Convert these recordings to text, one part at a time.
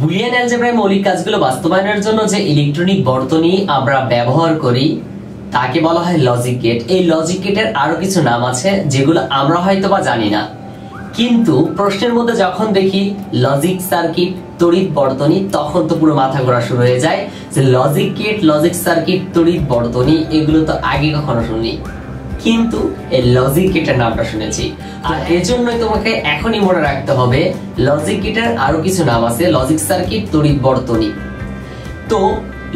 Boolean অ্যালজেব্রায় মৌলিক কাজগুলো বাস্তবায়নের জন্য যে ইলেকট্রনিক বর্তনী আমরা ব্যবহার করি তাকে বলা হয় লজিক গেট। এই লজিক গেটের আরো কিছু নাম আছে যেগুলো আমরা হয়তো বা জানি না, কিন্তু প্রশ্নের মধ্যে যখন দেখি লজিক সার্কিট, তড়িৎ বর্তনী, তখন তো পুরো মাথা ঘোরা শুরু হয়ে যায় যে লজিক গেট, লজিক সার্কিট, তড়িৎ বর্তনী এগুলো তো আগে কখনো শুনিনি, কিন্তু এই লজিক গেটের নামটা শুনেছি। আর এজন্যই তোমাকে এখনই মনে রাখতে হবে লজিক গেটের আরো কিছু নাম আছে, লজিক সার্কিট, তড়িৎ বর্তনী। তো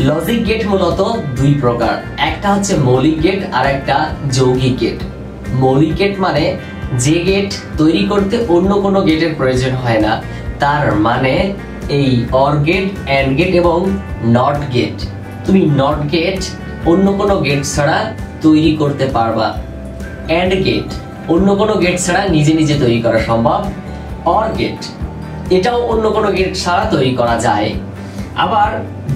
লজিক গেট মূলত দুই প্রকার, একটা হচ্ছে মৌলিক গেট আর একটা যৌগিক গেট। মৌলিক গেট মানে যে গেট তৈরি করতে অন্য কোনো গেটের প্রয়োজন হয় না, তার মানে এই অর গেট, অ্যান্ড গেট এবং নট গেট, তুমি নট গেট অন্য কোনো গেট ছাড়া তৈরি করতে পারবা। অ্যান্ড গেট অন্য কোনো গেট ছাড়া নিজে নিজে তৈরি করা সম্ভব। অর গেট এটাও অন্য কোনো গেট ছাড়া তৈরি করা যায়। আবার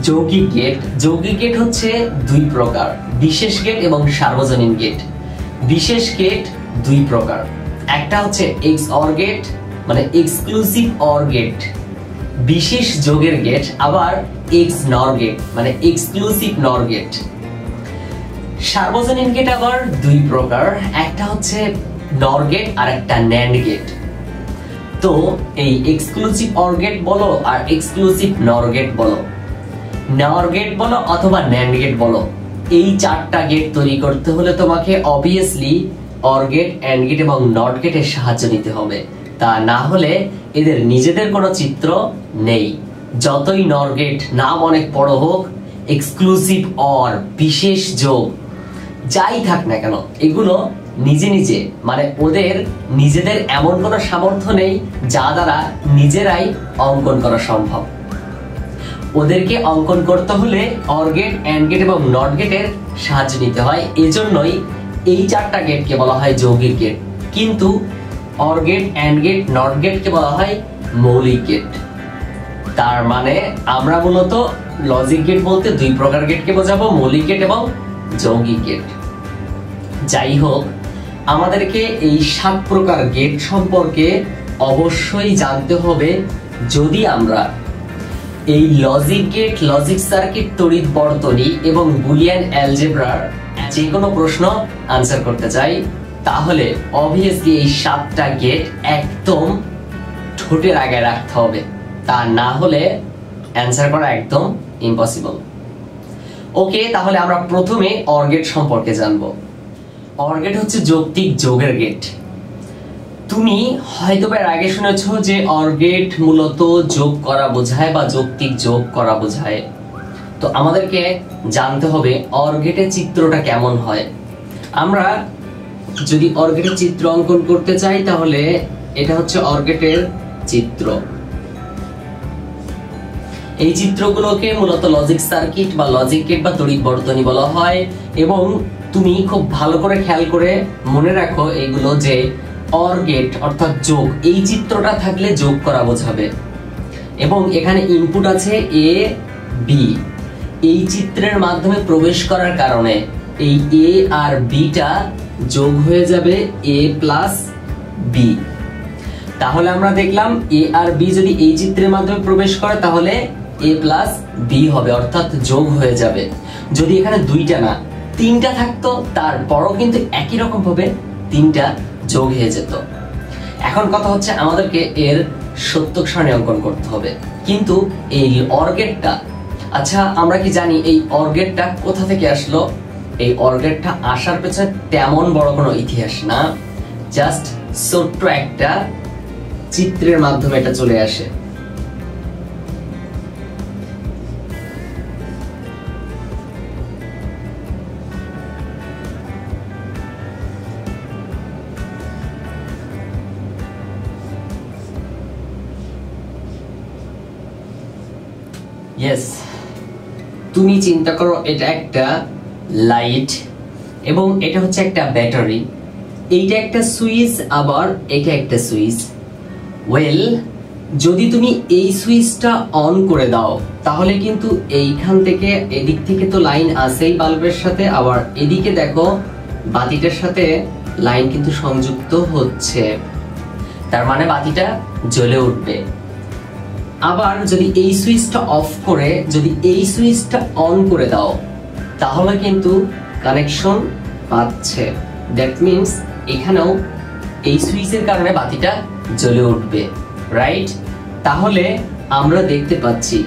যৌগিক গেট, যৌগিক গেট হচ্ছে দুই প্রকার, বিশেষ গেট এবং সার্বজনীন গেট। বিশেষ গেট দুই প্রকার, একটা হচ্ছে এক্স অর গেট মানে এক্সক্লুসিভ অর গেট, বিশেষ যোগের গেট, আবার এক্স নর গেট মানে এক্সক্লুসিভ নর গেট। সার্বজনীন গেট আবার দুই প্রকার, একটা হচ্ছে নর গেট আর একটা ন্যান্ড গেট। তো এই এক্সক্লুসিভ অর গেট বলো আর এক্সক্লুসিভ নর গেট বলো, নর গেট বলো অথবা ন্যান্ড গেট বলো, এই চারটা গেট তৈরি করতে হলে তোমাকে obviously or gate, and gate এবং নট গেটের সাহায্য নিতে হবে, তা না হলে এদের নিজেদের কোনো চিত্র নেই। যতই নর গেট নাম অনেক বড় হোক, এক্সক্লুসিভ অর, বিশেষ যোগ যাই থাক না কেন, এগুলো নিজে নিজে মানে ওদের নিজেদের এমন কোনো সামর্থ্য নেই যা দ্বারা নিজেরাই অঙ্কন করা সম্ভব। ওদেরকে অঙ্কন করতে হলে অর গেট, অ্যান্ড গেট এবং নট গেটের সাহায্য নিতে হয়। এজন্যই এই চারটা গেটকে বলা হয় যৌগিক গেট, কিন্তু or gate, and gate, not গেটকে বলা হয় মৌলিক গেট। তার মানে আমরা মূলত লজিক গেট বলতে দুই প্রকার গেটকে বোঝাবো, মৌলিক গেট এবং যৌগিক গেট। যাই হোক, আমাদেরকে এই সাত প্রকার গেট সম্পর্কে অবশ্যই জানতে হবে যদি আমরা এই লজিক গেট, লজিক সার্কিট, তড়িৎ বর্তনী এবং বুলিয়ান অ্যালজেব্রার যে কোনো প্রশ্ন আনসার করতে চাই। তাহলে অবভিয়াসলি এই সাতটা গেট একদম ঠোঁটের আগে রাখতে হবে, তা না হলে অ্যান্সার করা একদম ইম্পসিবল। ওকে, তাহলে আমরা প্রথমে অর গেট সম্পর্কে জানবো। অর গেট হচ্ছে যৌক্তিক যোগের গেট। তুমি হয়তো এর আগে শুনেছো যে অর গেট মূলত যোগ করা বোঝায় বা যৌক্তিক যোগ করা বোঝায়। তো আমাদেরকে জানতে হবে অর গেটের চিত্রটা কেমন হয়। আমরা যদি অর গেটের চিত্র অঙ্কন করতে চাই তাহলে এটা হচ্ছে অর গেটের চিত্র। এই চিত্রগুলোকে মূলত লজিক সার্কিট বা লজিক গেট বা তড়িৎ বর্তনী বলা হয়। এবং তুমি খুব ভালো করে খেয়াল করে মনে রাখো এগুলো, যে অর গেট অর্থাৎ যোগ, এই চিত্রটা থাকলে যোগ করা বোঝাবে। এবং এখানে ইনপুট আছে এ বি, এই চিত্রের মাধ্যমে প্রবেশ করার কারণে এই এ আর বিটা যোগ হয়ে যাবে এ প্লাস বি। তাহলে আমরা দেখলাম এ আর বি যদি এই চিত্রের মাধ্যমে প্রবেশ করে তাহলে এ প্লাস বি হবে, অর্থাৎ যোগ হয়ে যাবে। যদি এখানে দুইটা না তিনটা থাকতো তারপরও কিন্তু একই রকম ভাবে তিনটা যোগ হয়ে যেত। এখন কথা হচ্ছে আমাদেরকে এর সত্যক সারণী অঙ্কন করতে হবে। কিন্তু এই অর গেটটা, আচ্ছা আমরা কি জানি এই অর গেটটা কোথা থেকে আসলো? এই অর গেটটা আসার পেছনে তেমন বড় কোনো ইতিহাস না, জাস্ট ছোট্ট একটা চিত্রের মাধ্যমে এটা চলে আসে। ইয়েস, তুমি চিন্তা করো এটা একটা লাইট এবং এটা হচ্ছে একটা ব্যাটারি, এইটা একটা সুইচ, আবার এটা একটা সুইচ। ওয়েল, যদি তুমি এই সুইচটা অন করে দাও তাহলে কিন্তু এইখান থেকে এদিক থেকে তো লাইন আসেই বাল্বের সাথে, আবার এদিকে দেখো বাতিটার সাথে লাইন কিন্তু সংযুক্ত হচ্ছে, তার মানে বাতিটা জ্বলে উঠবে। আবার যদি এই সুইচটা অফ করে যদি এই সুইচটা অন করে দাও তাহলে কিন্তু কানেকশন পাচ্ছে। দ্যাট মিন্স এখানেও এই সুইচের কারণে বাতিটা জ্বলে উঠবে, রাইট? তাহলে আমরা দেখতে পাচ্ছি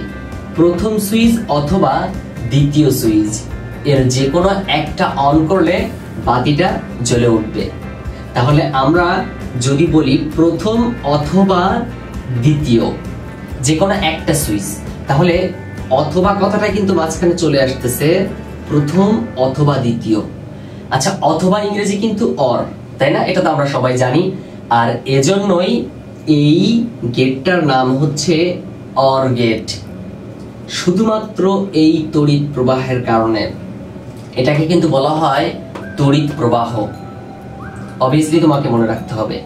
প্রথম সুইচ অথবা দ্বিতীয় সুইচ এর যে কোনো একটা অন করলে বাতিটা জ্বলে উঠবে। তাহলে আমরা যদি বলি প্রথম অথবা দ্বিতীয় যে কোনো একটা সুইচ, তাহলে অথবা কথাটা কিন্তু মাঝখানে চলে আসতেছে, প্রথম অথবা দ্বিতীয়। আচ্ছা, অথবা ইংরেজি কিন্তু অর, তাই না? এটা তো আমরা সবাই জানি। আর এজন্যই এই গেটটার নাম হচ্ছে অর গেট, শুধুমাত্র এই তড়িৎ প্রবাহের কারণে। এটাকে কিন্তু বলা হয় তড়িৎ প্রবাহ, অবভিয়াসলি তোমাকে মনে রাখতে হবে।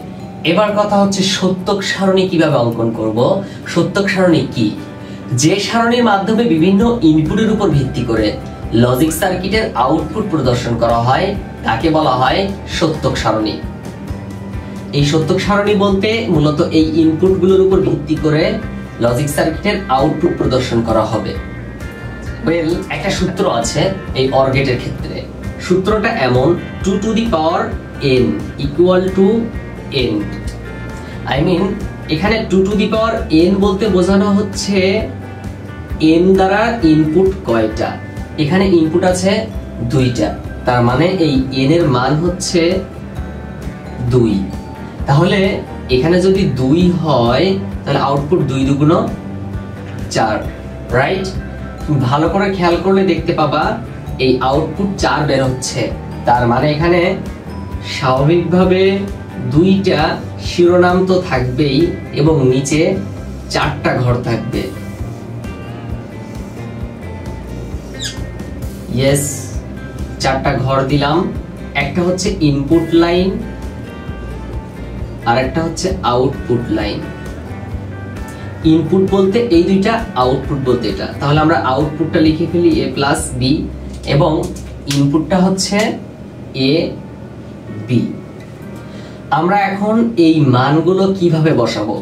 এবার কথা হচ্ছে সত্যক সারণী কিভাবে অঙ্কন করব। সত্যক সারণী কি? যে সারণীর মাধ্যমে বিভিন্ন ইনপুটের উপর ভিত্তি করে লজিক সার্কিটের আউটপুট প্রদর্শন করা হয় তাকে বলা হয় সত্যক সারণী। এই সত্যক সারণী বলতে মূলত এই ইনপুটগুলোর উপর ভিত্তি করে লজিক সার্কিটের আউটপুট প্রদর্শন করা হবে। একটা সূত্র আছে এই অর গেটের ক্ষেত্রে, সূত্রটা এমন 2n = n। আই মিন এখানে 2n বলতে বোঝানো হচ্ছে n দ্বারা ইনপুট কয়টা। এখানে ইনপুট আছে দুইটা, তার মানে এই n এর মান হচ্ছে 2। তাহলে এখানে যদি 2 হয় তাহলে আউটপুট 2 × 4, রাইট? ভালো করে খেয়াল করলে দেখতে পাবা এই আউটপুট 4 বের হচ্ছে, তার মানে এখানে স্বাভাবিকভাবে দুইটা শিরোনাম তো থাকবেই এবং নিচে 4টা ঘর থাকবে। ইয়েস, 4টা ঘর দিলাম। একটা হচ্ছে ইনপুট লাইন, আর একটা হচ্ছে আউটপুট লাইন। ইনপুট বলতে এই দুইটা, আউটপুট বলতে এটা। তাহলে আমরা আউটপুটটা লিখে ফেলি a+b এবং ইনপুটটা হচ্ছে a, b। আমরা এখন এই মানগুলো কিভাবে বসাবো?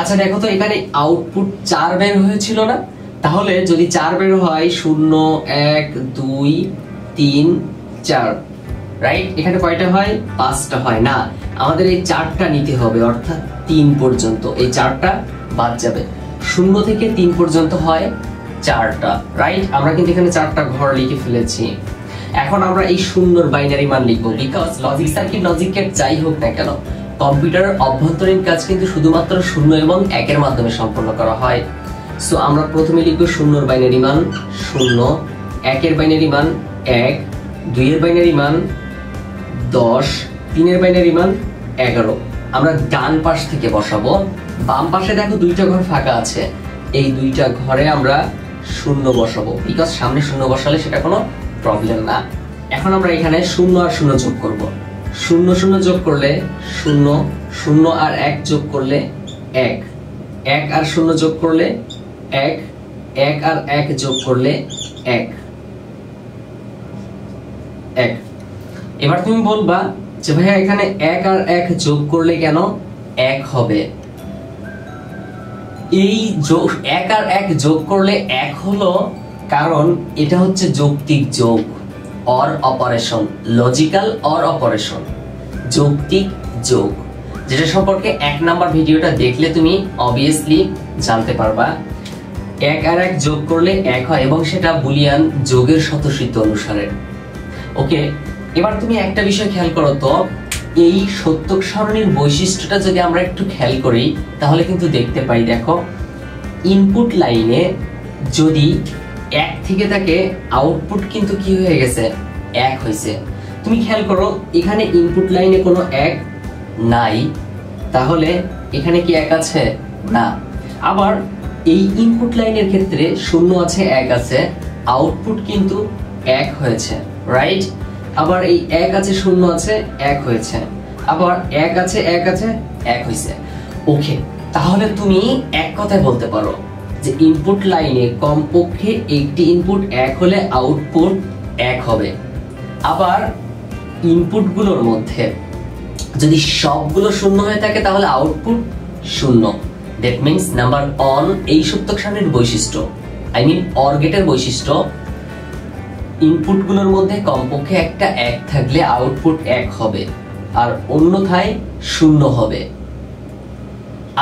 আচ্ছা দেখো তো, এখানে আউটপুট 4 বের হয়েছিল না? তাহলে যদি 4 বের হয় 0, 1, 2, 3, 4, রাইট? এখানে কয়টা হয়? 5টা হয়। না, আমাদের এই 4টা নিতে হবে, অর্থাৎ 3 পর্যন্ত। এই 4টা বাদ যাবে, 0 থেকে 3 পর্যন্ত হয় 4টা, রাইট? আমরা কিন্তু এখানে 4টা ঘর লিখে ফেলেছি। এখন আমরা এই 0 বাইনারি মান লিখব, because logic circuit logic gate যাই হোক না কেন কম্পিউটারের অভ্যন্তরীণ কাজ কিন্তু শুধুমাত্র 0 এবং 1 এর মাধ্যমে সম্পন্ন করা হয়। সো আমরা প্রথমে লিখব 0 বাইনারি মান 0, 1 এর বাইনারি মান 1, 2 এর বাইনারি মান 10, 3 এর বাইনারি মান 11। আমরা ডান পাশ থেকে বসাবো। বাম পাশে দেখো দুইটা ঘর ফাঁকা আছে, এই দুইটা ঘরে আমরা 0 বসাবো, বিকজ সামনে 0 বসালে সেটা কোনো প্রবলেম না। এখন আমরা এখানে 0 আর 0 যোগ করব। 0 0 যোগ করলে 0, 0 আর 1 যোগ করলে 1, 1 আর 0 যোগ করলে 1, 1 আর 1 যোগ করলে 1, 1। এবার তুমি বলবা যে ভাইয়া এখানে 1 আর 1 যোগ করলে কেন 1 হবে? এই 1 আর 1 যোগ করলে 1 হলো কারণ এটা হচ্ছে যৌক্তিক যোগ, or operation, logical or operation, যৌক্তিক যোগ, যেটা সম্পর্কে 1 নম্বর ভিডিওটা দেখলে তুমি অবভিয়াসলি জানতে পারবা। 1 আর 1 যোগ করলে 1 হয় এবং সেটা বুলিয়ান যোগের স্বতঃসিদ্ধ অনুসারে। ওকে, এবার তুমি একটা বিষয় খেয়াল করো তো, এই সত্যক সারণীর বৈশিষ্ট্যটা যদি আমরা একটু খেয়াল করি তাহলে কিন্তু দেখতে পাই, দেখো ইনপুট লাইনে যদি 1 থেকে থাকে আউটপুট কিন্তু কি হয়ে গেছে? 1 হয়েছে। তুমি খেয়াল করো এখানে ইনপুট লাইনে কোনো 1 নাই, তাহলে এখানে কি 1 আছে? না। আবার এই ইনপুট লাইনের ক্ষেত্রে 0 আছে, 1 আছে, আউটপুট কিন্তু 1 হয়েছে, রাইট? আবার এই 1 আছে, 0 আছে, 1 হয়েছে, আবার 1 আছে, 1 আছে, 1 হয়েছে। ওকে, তাহলে তুমি এক কথায় বলতে পারো যে ইনপুট লাইনে কমপক্ষে একটি ইনপুট 1 হলে আউটপুট 1 হবে। আবার ইনপুটগুলোর মধ্যে যদি সবগুলো 0 হয়ে থাকে তাহলে output 0। that means number on এই সূচক সারণীর বৈশিষ্ট্য I mean or গেটের বৈশিষ্ট্য ইনপুট গুলোর মধ্যে কমপক্ষে একটা 1 থাকলে আউটপুট 1 হবে আর অন্যথায় 0 হবে।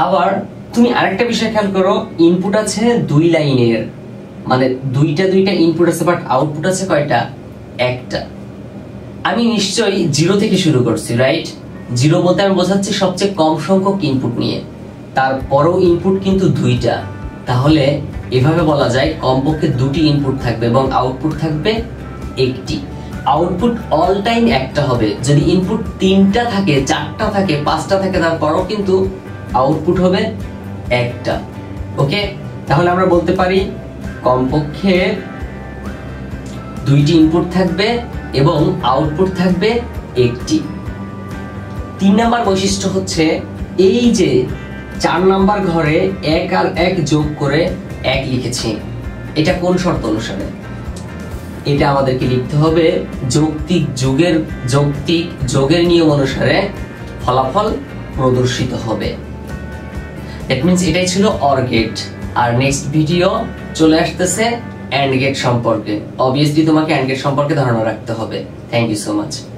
আবার তুমি আরেকটা বিষয় খেয়াল করো ইনপুট আছে দুই লাইনের মানে দুইটা দুইটা ইনপুট আছে বাট আউটপুট আছে কয়টা একটা। আমি নিশ্চয়ই 0 থেকে শুরু করছি রাইট 0 বলতে আমি বোঝাচ্ছি সবচেয়ে কম সংখ্যক ইনপুট নিয়ে তারপরও ইনপুট কিন্তু দুইটা তাহলে এভাবে বলা যায় কমপক্ষে দুটি ইনপুট থাকবে এবং আউটপুট থাকবে একটি আউটপুট অল টাইম একটা হবে যদি ইনপুট তিনটা থাকে চারটা থাকে পাঁচটা থাকে তারপরও কিন্তু আউটপুট হবে একটা ওকে তাহলে আমরা বলতে পারি কমপক্ষে দুইটি ইনপুট থাকবে এবং আউটপুট থাকবে একটি। তিন নাম্বার বৈশিষ্ট্য হচ্ছে এই যে চার নাম্বার ঘরে এক আর এক যোগ করে এক লিখেছি এটা কোন শর্ত অনুসারে এটা আমাদেরকে লিখতে হবে যৌক্তিক যোগের নিয়ম অনুসারে ফলাফল প্রদর্শিত হবে। দ্যাট মিন্স এটাই ছিল অর গেট আর নেক্সট ভিডিও চলে আসতেছে অ্যান্ড গেট সম্পর্কে অবভিয়াসলি তোমাকে অ্যান্ড গেট সম্পর্কে ধারণা রাখতে হবে। Thank you so much.